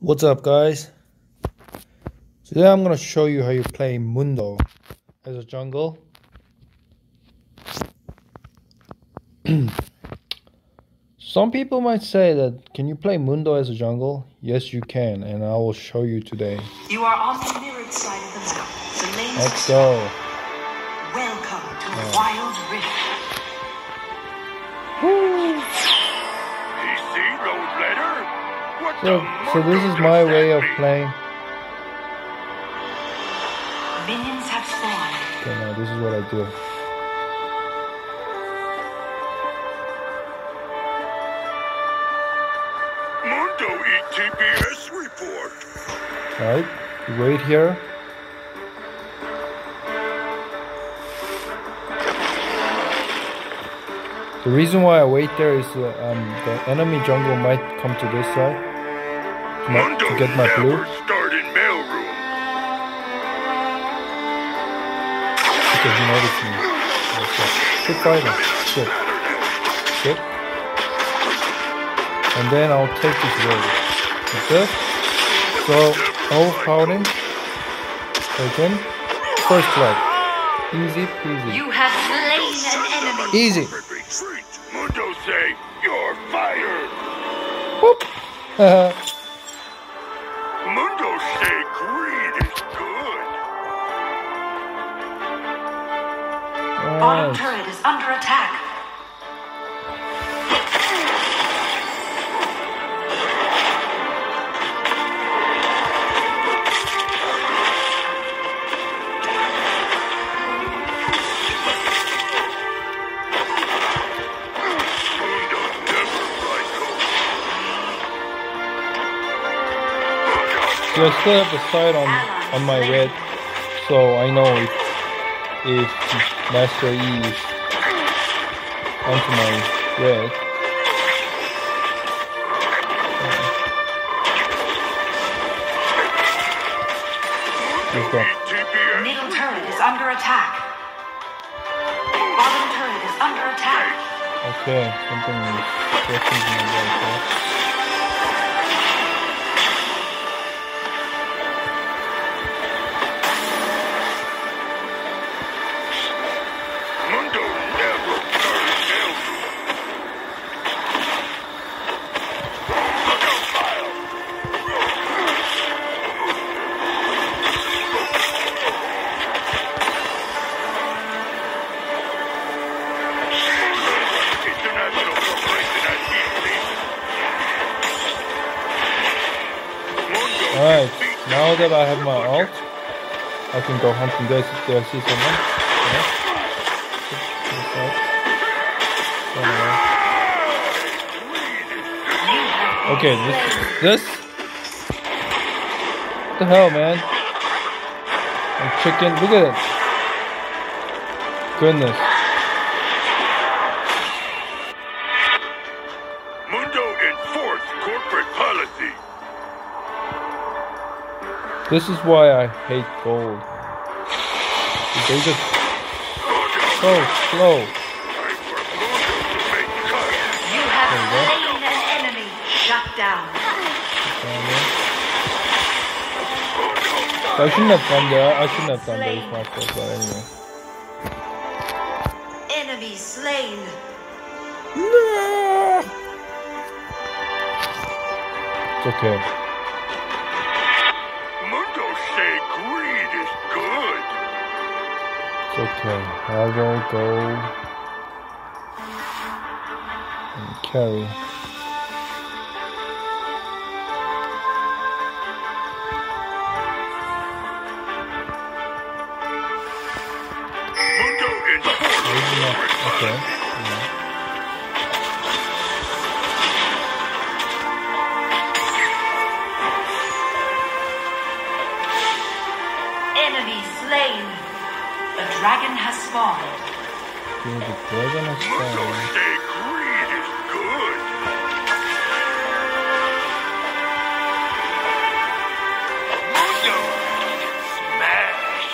What's up, guys? Today I'm going to show you how you play Mundo as a jungle. Some people might say that, can you play Mundo as a jungle? Yes, you can, and I will show you today. You are on the mirrored side of the map. The main Let's go. Welcome to Wild Rift. Woo. So this is my way of playing. Minions have fallen. Okay, now this is what I do. Mundo ETPS report. Alright, wait here. The reason why I wait there is the enemy jungle might come to this side. To get my blue. Because he noticed me. Good fighter. Good. Good. And then I'll take this road. That's it. So, overpowered him. Take him. First blood. Easy peasy. You have slain an enemy. Easy. Mundo say, you're fired. Whoop. Mundo say greed is good. Nice. Bottom turret is under attack. So I still have the side on my red, so I know if Master Yi is onto my red. Let's go. Middle turret is under attack. Bottom turret is under attack. Okay, something is Alright, now that I have my ult, I can go hunting this if I see someone. Yeah. Okay, this. What the hell, man? And chicken, look at it. Goodness. Mundo enforced corporate policy. This is why I hate gold. They just so slow. You have slain an enemy. Shut down. So I shouldn't have come there. I shouldn't have done those myself, but anyway. Enemy slain. No. It's okay. Okay, I will go and carry. Okay. Yeah. Enemy slain. The dragon has spawned. Dude, the dragon has spawned. Greed is good.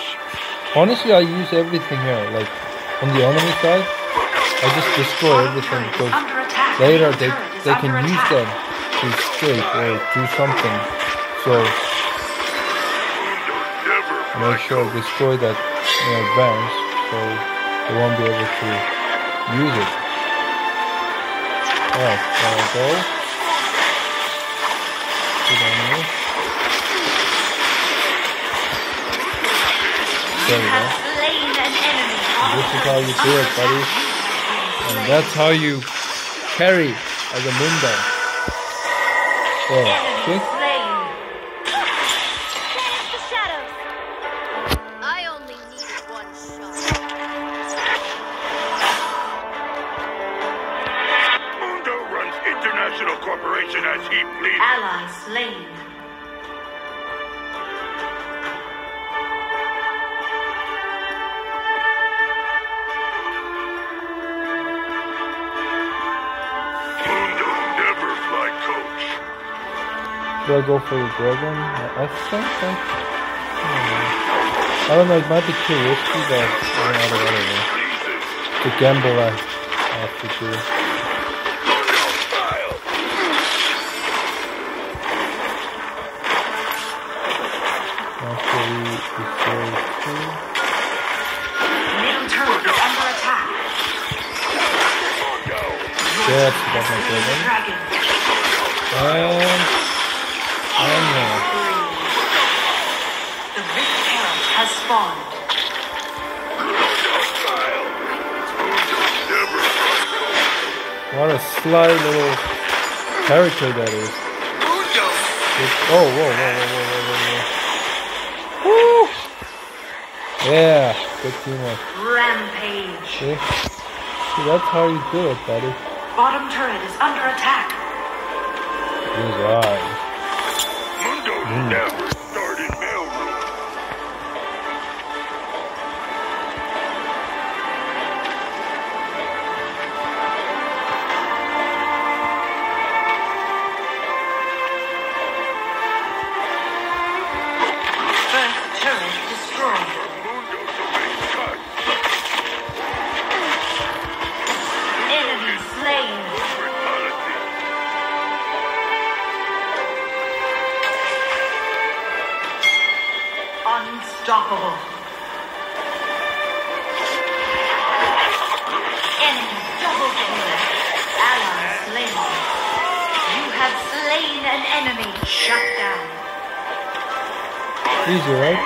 Smash. Honestly, I use everything here. Like, on the enemy side, I just destroy everything because later they can use them to escape or do something. So make sure I destroy that in advance so they won't be able to use it. Alright, there we go. There we go. This is how you do it, buddy. And that's how you carry as a Mundo. There, see? Do I go for the dragon? I think so. I don't know, it might be too risky, but I don't know, the gamble I have to do. Master Yi is very cool. Middle turret is under attack. Yes, I got my dragon. The Rift Herald has spawned. What a sly little character that is. Oh, whoa. Woo! Yeah, good teamwork. Rampage. See? See, that's how you do it, buddy. Bottom turret is under attack. These eyes. Never started mailroom. First turret destroyed. Enemy slain. Unstoppable. Enemy double kill. Ally slain. You have slain an enemy. Shut down. Easy, right?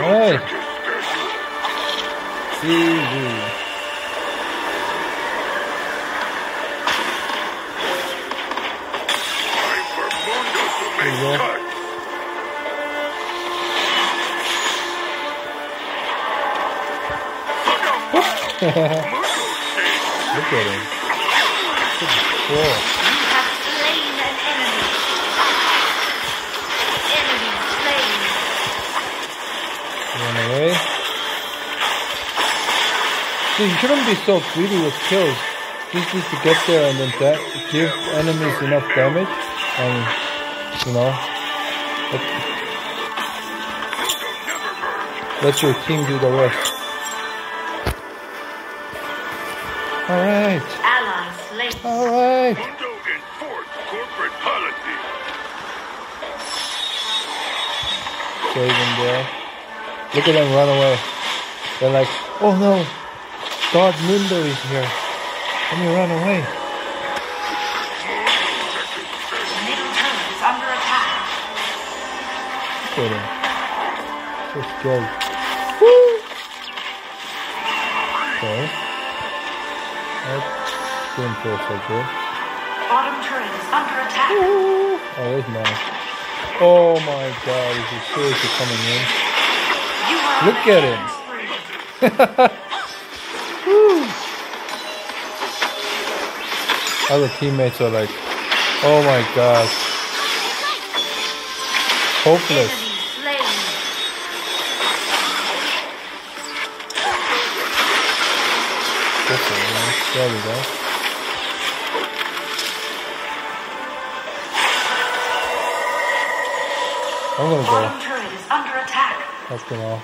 Nice. Easy. Look at him. Cool. You have slain an enemy. Enemy slain. Run away. See, you shouldn't be so greedy with kills. Just need to get there and then give enemies enough damage. And, you know, let your team do the rest. Alright. Alright. Mundo enforced corporate policy. Save him there. Look at them run away. They're like, oh no, God Mundo is here. Let me run away. Middle turret is under attack. Look at him. So scared. Woo! Okay. That didn't feel so good. Bottom turret is under attack. Ooh. Oh, there's mine. Oh my God, is he seriously coming in? Look at him. Other teammates are like, oh my God. Hopeless. There we go. I'm gonna go. Bottom turret is under attack. That's gonna.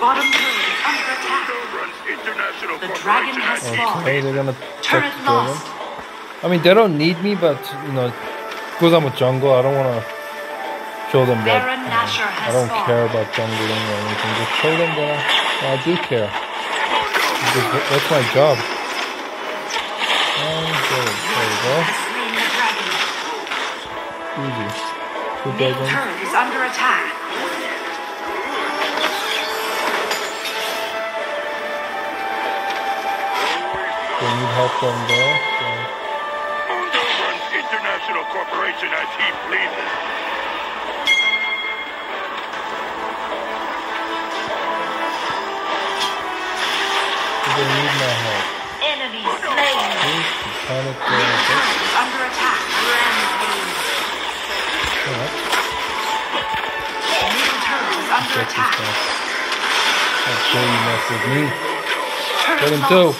Bottom turret is under attack. The dragon has fallen. Okay, they're gonna turret lost. I mean, they don't need me, but you know, because I'm a jungle, I don't wanna show them that. I don't care about jungling or anything. Just show them that I do care. That's my job. Okay, there we go. Easy. Two dragons. Turret is under attack. They need help from there. So. Mundo runs International Corporation as he pleases. They need my help. Enemy slain. Under attack. Under attack. That's why you mess with me. Get him too.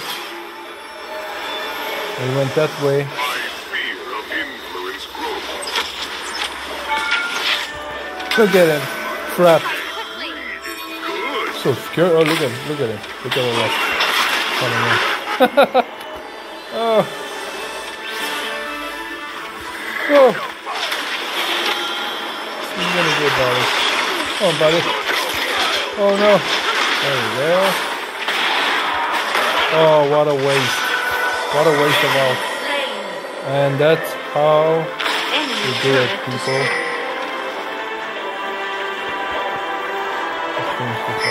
We went that way. Look at him. Crap. So scared. Oh, look at him. Look at him. Look at all that. Oh. Oh. He's gonna get buddy. Come on, buddy. Oh, no. There we go. Oh, what a waste. What a waste of all. And that's how you do it, people. Let's finish this off.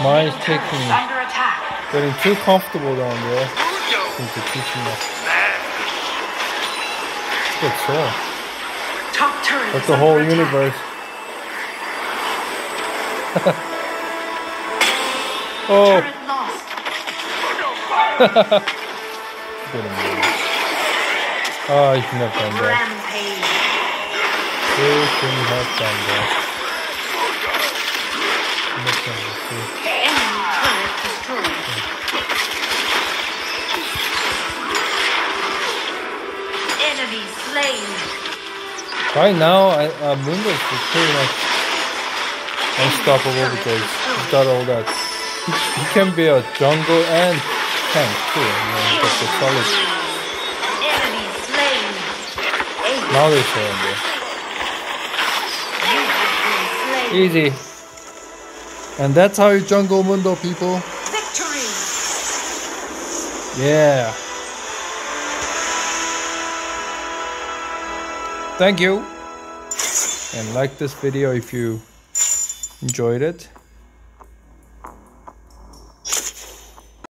Mine's taking getting too comfortable down there. Since they're teaching us. Good show. That's the whole universe. Oh. Oh, you shouldn't have done that. You shouldn't have done that. Right now, Mundo is pretty much unstoppable because he's got all that. He can be a jungle and tank too. You know, he's got the solid. Now they're showing there. Easy. And that's how you jungle Mundo, people. Victory. Yeah. Thank you, and like this video if you enjoyed it.